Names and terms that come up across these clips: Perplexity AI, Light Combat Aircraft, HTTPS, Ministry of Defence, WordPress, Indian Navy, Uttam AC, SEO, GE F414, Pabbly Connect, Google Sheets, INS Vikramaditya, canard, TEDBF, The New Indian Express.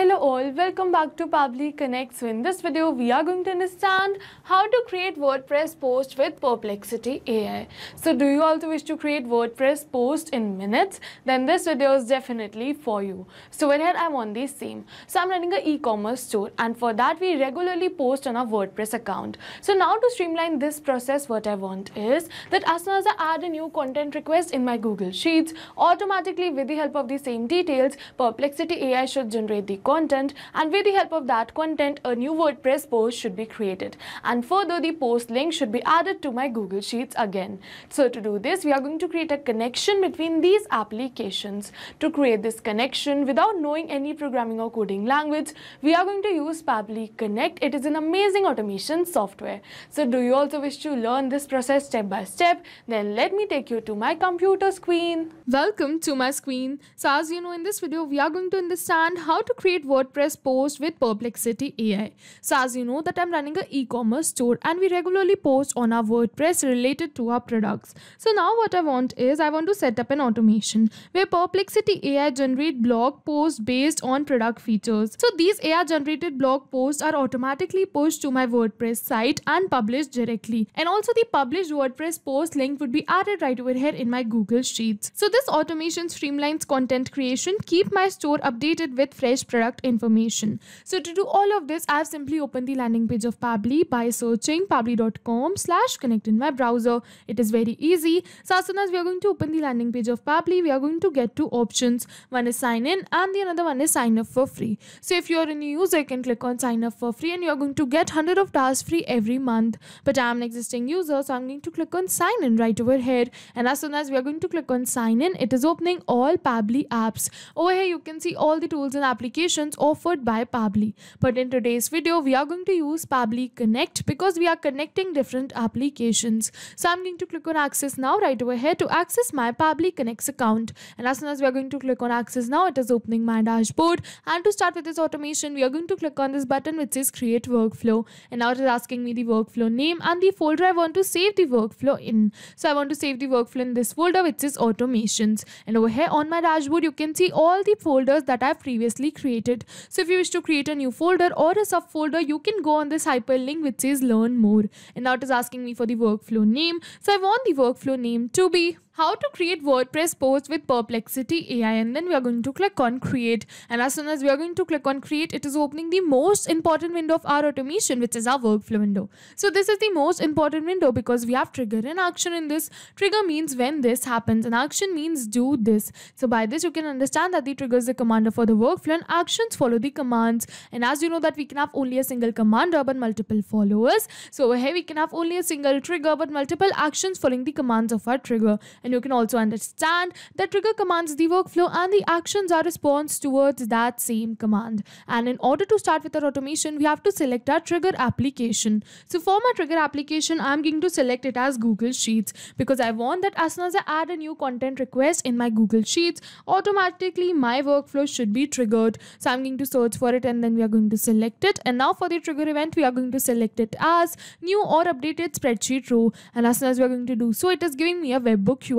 Hello all, welcome back to Pabbly Connect. So in this video, we are going to understand how to create WordPress post with Perplexity AI. So do you also wish to create WordPress post in minutes? Then this video is definitely for you. So here I'm on the same. So I'm running an e-commerce store, and for that we regularly post on our WordPress account. So now to streamline this process, what I want is that as soon as I add a new content request in my Google Sheets, automatically with the help of the same details, Perplexity AI should generate the content, and with the help of that content a new WordPress post should be created, and further the post link should be added to my Google Sheets again. So to do this, we are going to create a connection between these applications. To create this connection without knowing any programming or coding language, we are going to use Pabbly Connect. It is an amazing automation software. So do you also wish to learn this process step by step? Then let me take you to my computer screen. Welcome to my screen. So as you know, in this video we are going to understand how to create WordPress post with Perplexity AI. So as you know that I'm running an e-commerce store, and we regularly post on our WordPress related to our products. So now what I want is I want to set up an automation where Perplexity AI generate blog posts based on product features. So these AI generated blog posts are automatically pushed to my WordPress site and published directly. And also the published WordPress post link would be added right over here in my Google Sheets. So this automation streamlines content creation, keep my store updated with fresh product information. So to do all of this, I have simply opened the landing page of Pabbly by searching pabbly.com/connect in my browser. It is very easy. So as soon as we are going to open the landing page of Pabbly, we are going to get two options. One is sign in and the another one is sign up for free. So if you are a new user, you can click on sign up for free and you are going to get 100 of tasks free every month. But I am an existing user, so I am going to click on sign in right over here. And as soon as we are going to click on sign in, it is opening all Pabbly apps. Over here you can see all the tools and applications offered by Pabbly. But in today's video, we are going to use Pabbly Connect because we are connecting different applications. So I'm going to click on access now right over here to access my Pabbly Connects account. And as soon as we are going to click on access now, it is opening my dashboard. And to start with this automation, we are going to click on this button which says create workflow. And now it is asking me the workflow name and the folder I want to save the workflow in. So I want to save the workflow in this folder which is automations. And over here on my dashboard, you can see all the folders that I've previously created. So if you wish to create a new folder or a subfolder, you can go on this hyperlink which says learn more. And now it is asking me for the workflow name. So I want the workflow name to be how to create WordPress posts with Perplexity AI, and then we are going to click on create. And as soon as we are going to click on create, it is opening the most important window of our automation, which is our workflow window. So this is the most important window because we have trigger and action in this. Trigger means when this happens and action means do this. So by this you can understand that the trigger is the commander for the workflow and actions follow the commands. And as you know that we can have only a single commander but multiple followers. So over here we can have only a single trigger but multiple actions following the commands of our trigger. And you can also understand that trigger commands the workflow and the actions are response towards that same command. And in order to start with our automation, we have to select our trigger application. So for my trigger application, I'm going to select it as Google Sheets because I want that as soon as I add a new content request in my Google Sheets, automatically my workflow should be triggered. So I'm going to search for it and then we are going to select it. And now for the trigger event, we are going to select it as new or updated spreadsheet row. And as soon as we are going to do so, it is giving me a webhook URL.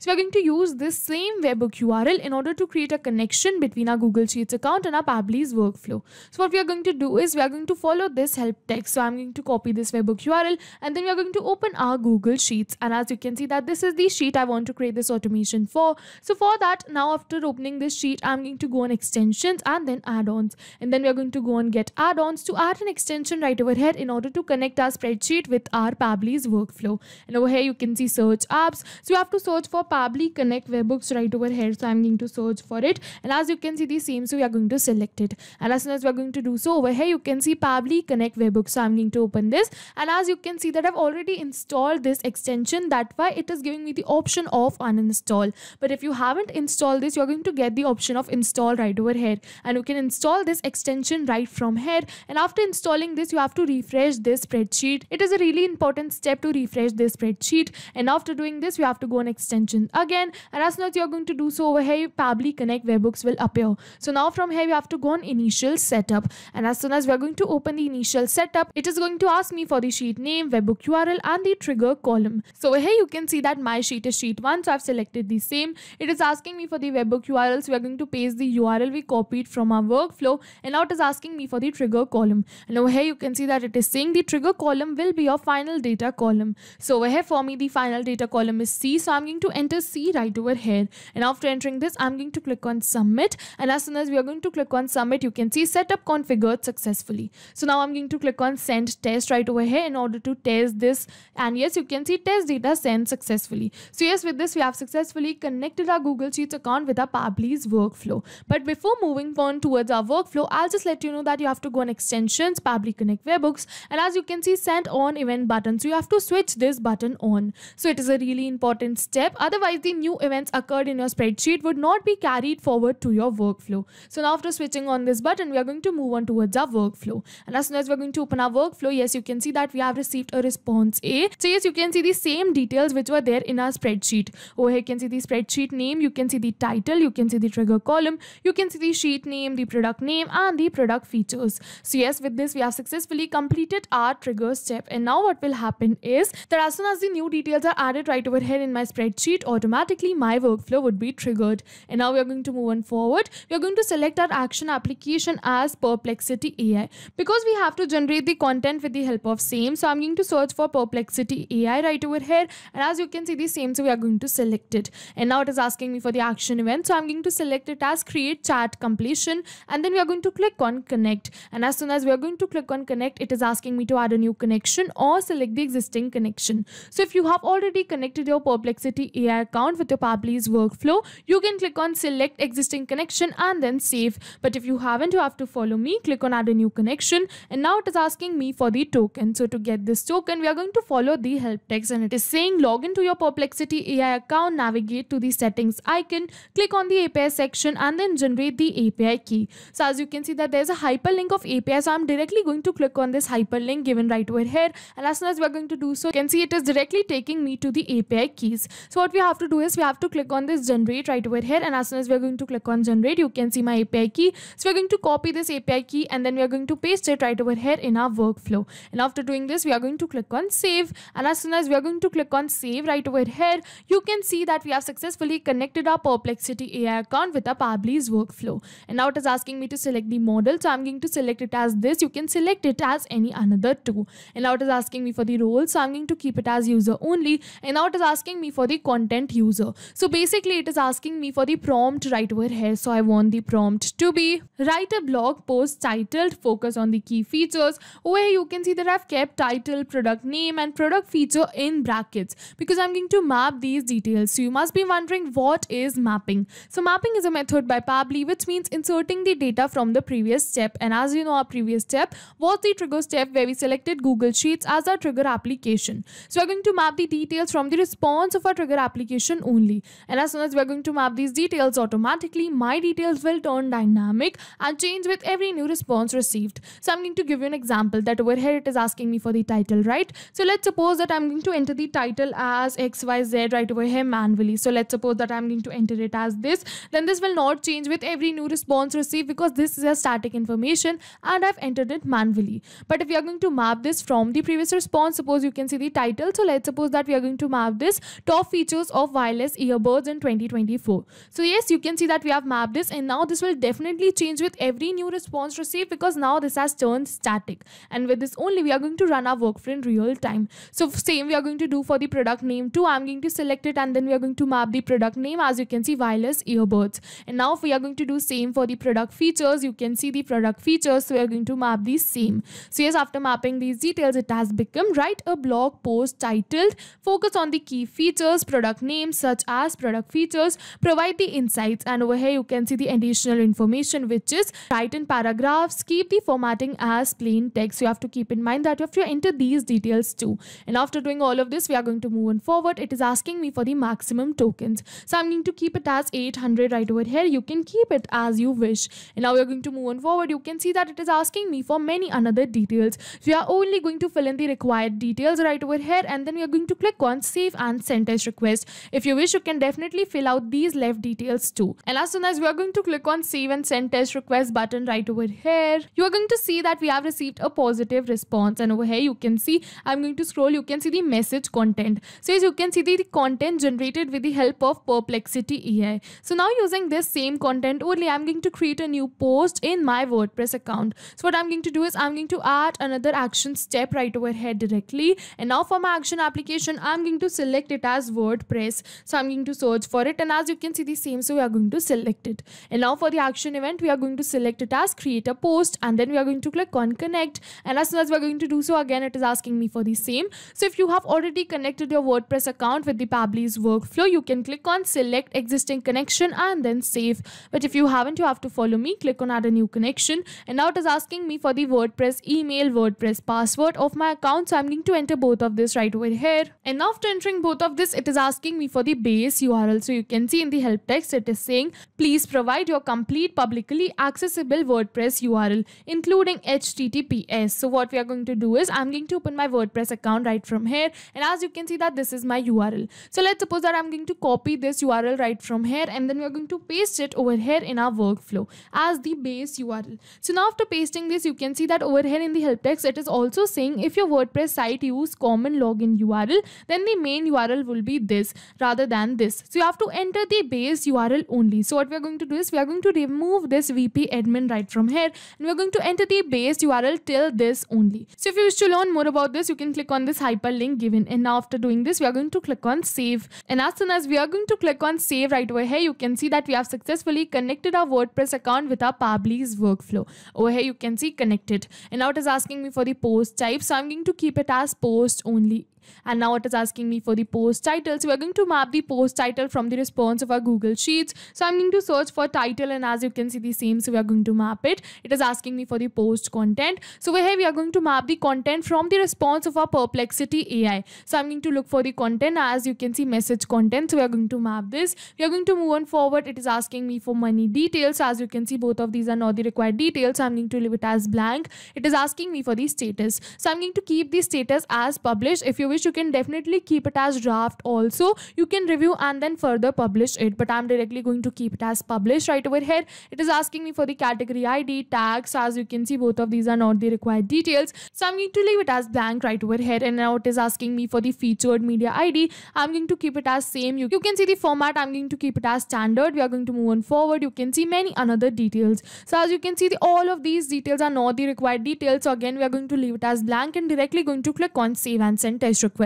So we are going to use this same webhook URL in order to create a connection between our Google Sheets account and our Pabbly's workflow. So what we are going to do is we are going to follow this help text. So I'm going to copy this webhook URL and then we are going to open our Google Sheets. And as you can see that this is the sheet I want to create this automation for. So for that, now after opening this sheet, I'm going to go on extensions and then add-ons. And then we are going to go on get add-ons to add an extension right over here in order to connect our spreadsheet with our Pabbly's workflow. And over here you can see search apps. So you have to search for Pabbly Connect webhooks right over here. So I'm going to search for it, and as you can see the same, so we are going to select it. And as soon as we are going to do so, over here you can see Pabbly Connect webhooks. So I'm going to open this, and as you can see that I've already installed this extension. That's why it is giving me the option of uninstall. But if you haven't installed this, you're going to get the option of install right over here, and you can install this extension right from here. And after installing this, you have to refresh this spreadsheet. It is a really important step to refresh this spreadsheet. And after doing this, you have to go on extension again, and as not you're going to do so over here, Pabbly Connect where books will appear. So now from here we have to go on initial setup, and as soon as we're going to open the initial setup, it is going to ask me for the sheet name, webbook URL and the trigger column. So over here you can see that my sheet is sheet 1, so I've selected the same. It is asking me for the webbook URL, so we're going to paste the URL we copied from our workflow, and now it is asking me for the trigger column. And over here you can see that it is saying the trigger column will be your final data column. So over here for me the final data column is C, so I'm going to enter C right over here, and after entering this I'm going to click on submit, and as soon as we are going to click on submit you can see setup configured successfully. So now I'm going to click on send test right over here in order to test this, and yes you can see test data sent successfully. So yes, with this we have successfully connected our Google Sheets account with our Pabbly's workflow. But before moving on towards our workflow, I'll just let you know that you have to go on extensions, Pabbly Connect Webhooks, and as you can see send on event button, so you have to switch this button on. So it is a really important step, otherwise the new events occurred in your spreadsheet would not be carried forward to your workflow. So now after switching on this button we are going to move on towards our workflow, and as soon as we're going to open our workflow, yes you can see that we have received a response A. So yes you can see the same details which were there in our spreadsheet. Over here you can see the spreadsheet name, you can see the title, you can see the trigger column, you can see the sheet name, the product name and the product features. So yes, with this we have successfully completed our trigger step, and now what will happen is that as soon as the new details are added right over here in my spreadsheet, automatically my workflow would be triggered. And now we are going to move on forward. We are going to select our action application as Perplexity AI, because we have to generate the content with the help of same. So I'm going to search for Perplexity AI right over here, and as you can see the same, so we are going to select it. And now it is asking me for the action event, so I'm going to select it as create chat completion, and then we are going to click on connect. And as soon as we are going to click on connect, it is asking me to add a new connection or select the existing connection. So if you have already connected your Perplexity AI account with your Pabbly's workflow, you can click on select existing connection and then save. But if you haven't, you have to follow me, click on add a new connection, and now it is asking me for the token. So to get this token we are going to follow the help text, and it is saying log into your Perplexity AI account, navigate to the settings icon, click on the API section and then generate the API key. So as you can see that there's a hyperlink of API, so I'm directly going to click on this hyperlink given right over here, and as soon as we're going to do so you can see it is directly taking me to the API keys. So what we have to do is we have to click on this generate right over here, and as soon as we're going to click on generate you can see my API key. So we're going to copy this API key and then we're going to paste it right over here in our workflow, and after doing this we are going to click on save, and as soon as we are going to click on save right over here you can see that we have successfully connected our Perplexity AI account with our Pabbly's workflow. And now it is asking me to select the model, so I'm going to select it as this, you can select it as any another too. And now it is asking me for the role, so I'm going to keep it as user only, and now it is asking me for the content user. So basically it is asking me for the prompt right over here, so I want the prompt to be write a blog post titled focus on the key features. Over here you can see that I've kept title, product name and product feature in brackets because I'm going to map these details. So you must be wondering what is mapping. So mapping is a method by Pabbly which means inserting the data from the previous step, and as you know our previous step was the trigger step where we selected Google Sheets as our trigger application. So we're going to map the details from the response of our trigger application only, and as soon as we're going to map these details automatically my details will turn dynamic and change with every new response received. So I'm going to give you an example that over here it is asking me for the title, right? So let's suppose that I'm going to enter the title as XYZ right over here manually. So let's suppose that I'm going to enter it as this, then this will not change with every new response received because this is a static information and I've entered it manually. But if we are going to map this from the previous response, suppose you can see the title, so let's suppose that we are going to map this top features of wireless earbuds in 2024. So yes, you can see that we have mapped this, and now this will definitely change with every new response received because now this has turned static, and with this only we are going to run our workflow in real time. So same we are going to do for the product name too. I'm going to select it and then we are going to map the product name, as you can see wireless earbuds. And now if we are going to do same for the product features, you can see the product features, so we are going to map the same. So yes, after mapping these details it has become write a blog post titled focus on the key features, product names such as product features, provide the insights, and over here you can see the additional information which is write in paragraphs, keep the formatting as plain text. So you have to keep in mind that you have to enter these details too, and after doing all of this we are going to move on forward. It is asking me for the maximum tokens, so I'm going to keep it as 800 right over here, you can keep it as you wish. And now we are going to move on forward. You can see that it is asking me for many another details, so we are only going to fill in the required details right over here, and then we are going to click on save and send contest request. If you wish, you can definitely fill out these left details too. And as soon as we are going to click on save and send test request button right over here, you are going to see that we have received a positive response. And over here you can see, I'm going to scroll, you can see the message content. So as you can see, the content generated with the help of Perplexity AI. So now using this same content only, I'm going to create a new post in my WordPress account. So what I'm going to do is I'm going to add another action step right over here directly. And now for my action application, I'm going to select it as WordPress. So I'm going to search for it, and as you can see the same, so we are going to select it. And now for the action event, we are going to select it as create a post, and then we are going to click on connect. And as soon as we are going to do so, again it is asking me for the same. So if you have already connected your WordPress account with the Pabbly's workflow, you can click on select existing connection and then save. But if you haven't, you have to follow me, click on add a new connection. And now it is asking me for the WordPress email, WordPress password of my account. So I'm going to enter both of this right over here. And after entering both of this, it is asking me for the base URL. So you can see in the help text, it is saying, please provide your complete publicly accessible WordPress URL, including HTTPS. So what we are going to do is I'm going to open my WordPress account right from here. And as you can see that this is my URL. So let's suppose that I'm going to copy this URL right from here, and then we're going to paste it over here in our workflow as the base URL. So now after pasting this, you can see that over here in the help text, it is also saying if your WordPress site use common login URL, then the main URL will be this rather than this. So you have to enter the base URL only. So what we're going to do is we are going to remove this VP admin right from here, and we're going to enter the base URL till this only. So if you wish to learn more about this, you can click on this hyperlink given. And now after doing this, we are going to click on save. And as soon as we are going to click on save right over here, you can see that we have successfully connected our WordPress account with our Pabbly's workflow. Over here you can see connected. And now it is asking me for the post type. So I'm going to keep it as post only. And now it is asking me for the post title. So we are going to map the post title from the response of our Google Sheets. So I'm going to search for title, and as you can see the same, so we are going to map it. It is asking me for the post content. So here we are going to map the content from the response of our Perplexity AI. So I'm going to look for the content, as you can see message content. So we are going to map this. We are going to move on forward. It is asking me for money details. As you can see, both of these are not the required details. So I'm going to leave it as blank. It is asking me for the status. So I'm going to keep the status as published. If you wish, you can definitely keep it as draft also. You can review and then further publish it, but I'm directly going to keep it as published right over here. It is asking me for the category ID, tags. As you can see, both of these are not the required details. So I'm going to leave it as blank right over here. And now it is asking me for the featured media ID. I'm going to keep it as same. You can see the format. I'm going to keep it as standard. We are going to move on forward. You can see many another details. So as you can see, all of these details are not the required details. So again, we are going to leave it as blank and directly going to click on save and send test request.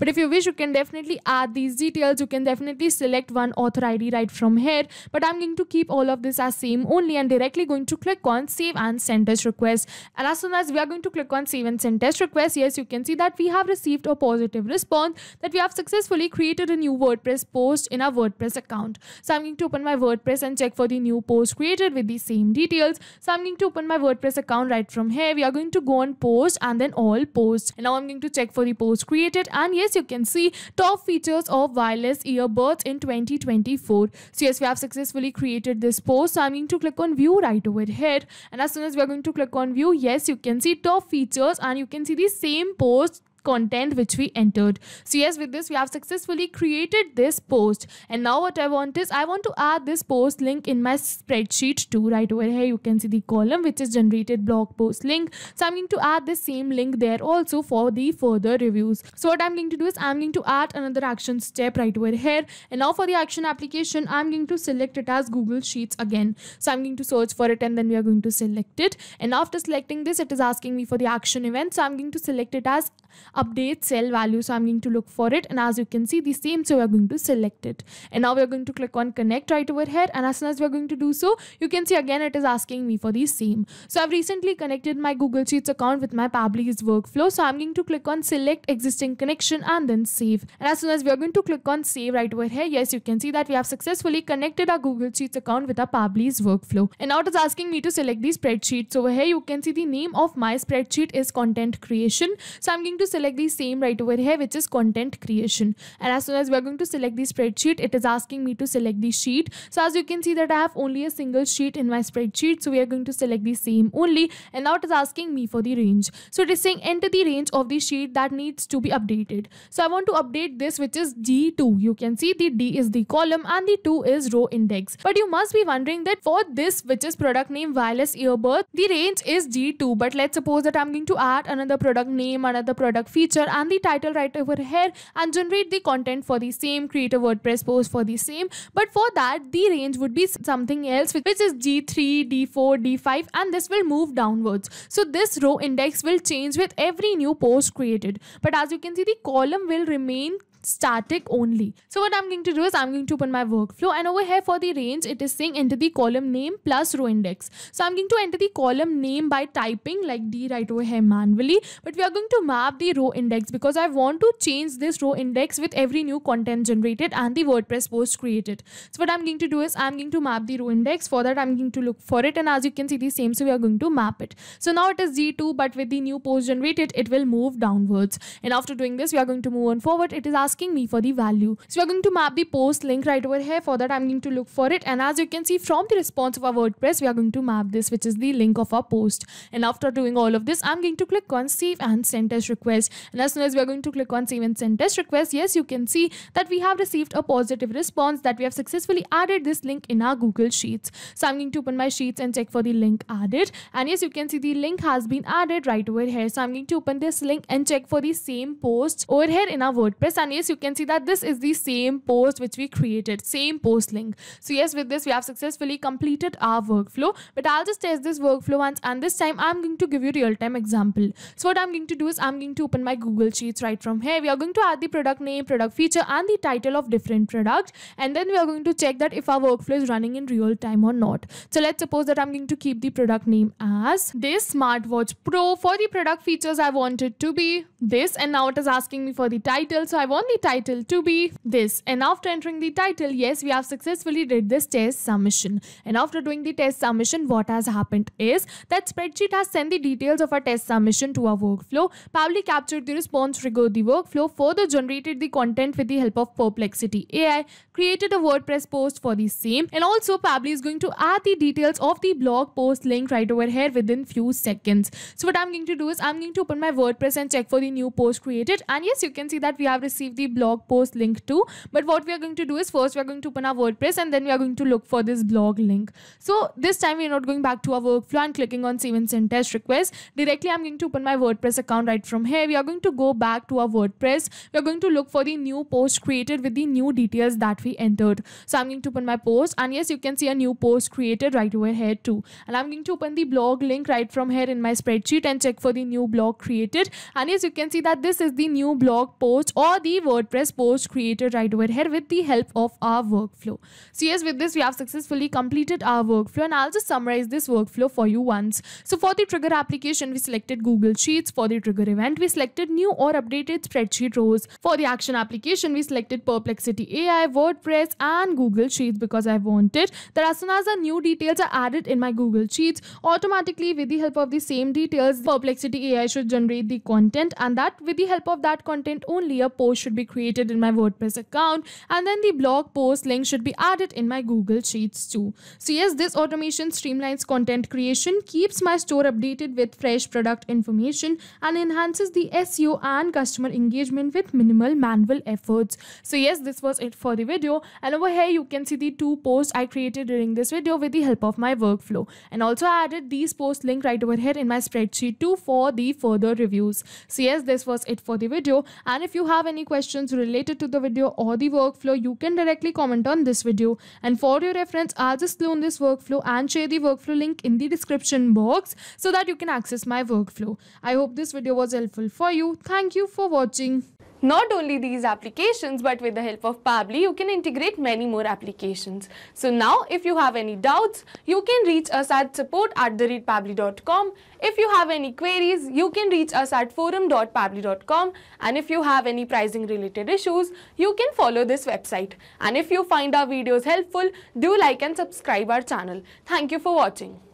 But if you wish, you can definitely add these details. You can definitely select one author ID right from here, but I'm going to keep all of this as same only and directly going to click on save and send test request. And as soon as we are going to click on save and send test request, yes, you can see that we have received a positive response that we have successfully created a new WordPress post in our WordPress account. So I'm going to open my WordPress and check for the new post created with the same details. So I'm going to open my WordPress account right from here. We are going to go on post and then all posts. And now I'm going to check for the post created. And yes, you can see top features of wireless earbuds in 2024. So yes, we have successfully created this post. So I'm going to click on view right over here, and as soon as we are going to click on view, yes, you can see top features, and you can see the same post content which we entered. So yes, with this we have successfully created this post. And now what I want is I want to add this post link in my spreadsheet too. Right over here you can see the column which is generated blog post link. So I'm going to add this same link there also for the further reviews. So what I'm going to do is I'm going to add another action step right over here. And now for the action application, I'm going to select it as Google Sheets again. So I'm going to search for it, and then we are going to select it. And after selecting this, it is asking me for the action event. So I'm going to select it as update cell value. So I'm going to look for it, and as you can see the same, so we're going to select it. And now we're going to click on connect right over here, and as soon as we're going to do so, you can see again it is asking me for the same. So I've recently connected my Google Sheets account with my Pabbly's workflow. So I'm going to click on select existing connection and then save. And as soon as we're going to click on save right over here, yes, you can see that we have successfully connected our Google Sheets account with our Pabbly's workflow. And now it is asking me to select the spreadsheets. Over here you can see the name of my spreadsheet is content creation. So I'm going to select select the same right over here, which is content creation. And as soon as we're going to select the spreadsheet, it is asking me to select the sheet. So as you can see that I have only a single sheet in my spreadsheet. So we are going to select the same only. And now it is asking me for the range. So it is saying enter the range of the sheet that needs to be updated. So I want to update this, which is D2. You can see the D is the column and the 2 is row index. But you must be wondering that for this, which is product name wireless earbud, the range is D2. But let's suppose that I'm going to add another product name, another product feature and the title right over here and generate the content for the same, create a WordPress post for the same. But for that, the range would be something else, which is D3, D4, D5, and this will move downwards. So this row index will change with every new post created. But as you can see, the column will remain static only. So what I'm going to do is I'm going to open my workflow, and over here for the range it is saying enter the column name plus row index. So I'm going to enter the column name by typing like D right over here manually, but we are going to map the row index because I want to change this row index with every new content generated and the WordPress post created. So what I'm going to do is I'm going to map the row index. For that I'm going to look for it, and as you can see the same, so we are going to map it. So now it is D2, but with the new post generated it will move downwards, and after doing this we are going to move on forward. It is asking me for the value. So we're going to map the post link right over here. For that I'm going to look for it, and as you can see from the response of our WordPress, we are going to map this, which is the link of our post. And after doing all of this, I'm going to click on save and send test request. And as soon as we're going to click on save and send test request, yes, you can see that we have received a positive response that we have successfully added this link in our Google Sheets. So I'm going to open my Sheets and check for the link added, and yes, you can see the link has been added right over here. So I'm going to open this link and check for the same post over here in our WordPress, and yes, you can see that this is the same post which we created, same post link. So yes, with this we have successfully completed our workflow, but I'll just test this workflow once, and this time I'm going to give you real-time example. So what I'm going to do is I'm going to open my Google Sheets right from here. We are going to add the product name, product feature and the title of different product, and then we are going to check that if our workflow is running in real time or not. So let's suppose that I'm going to keep the product name as this smartwatch pro. For the product features I want it to be this, and now it is asking me for the title, so I want the title to be this. And after entering the title, yes, we have successfully did this test submission. And after doing the test submission, what has happened is that spreadsheet has sent the details of our test submission to our workflow. Pabbly captured the response, triggered the workflow, further generated the content with the help of Perplexity AI, created a WordPress post for the same, and also Pabbly is going to add the details of the blog post link right over here within few seconds. So what I'm going to do is I'm going to open my WordPress and check for the new post created, and yes, you can see that we have received the blog post link too. But what we are going to do is first we are going to open our WordPress and then we are going to look for this blog link. So this time we are not going back to our workflow and clicking on save and send test request. Directly I'm going to open my WordPress account right from here. We are going to go back to our WordPress. We are going to look for the new post created with the new details that we entered. So I'm going to open my post, and yes, you can see a new post created right over here too. And I'm going to open the blog link right from here in my spreadsheet and check for the new blog created. And yes, you can see that this is the new blog post or the WordPress post created right over here with the help of our workflow. So yes, with this we have successfully completed our workflow, and I'll just summarize this workflow for you once. So for the trigger application we selected Google Sheets. For the trigger event we selected new or updated spreadsheet rows. For the action application we selected Perplexity AI, WordPress and Google Sheets, because I wanted that as soon as the new details are added in my Google Sheets, automatically with the help of the same details Perplexity AI should generate the content, and that with the help of that content only a post should be created in my WordPress account, and then the blog post link should be added in my Google Sheets too. So yes, this automation streamlines content creation, keeps my store updated with fresh product information and enhances the SEO and customer engagement with minimal manual efforts. So yes, this was it for the video, and over here you can see the two posts I created during this video with the help of my workflow, and also I added these post link right over here in my spreadsheet too for the further reviews. So yes, this was it for the video, and if you have any questions related to the video or the workflow, you can directly comment on this video. And for your reference, I'll just clone this workflow and share the workflow link in the description box so that you can access my workflow. I hope this video was helpful for you. Thank you for watching. Not only these applications, but with the help of Pabbly, you can integrate many more applications. So now, if you have any doubts, you can reach us at support@pabbly.com. If you have any queries, you can reach us at forum.pabbly.com. And if you have any pricing related issues, you can follow this website. And if you find our videos helpful, do like and subscribe our channel. Thank you for watching.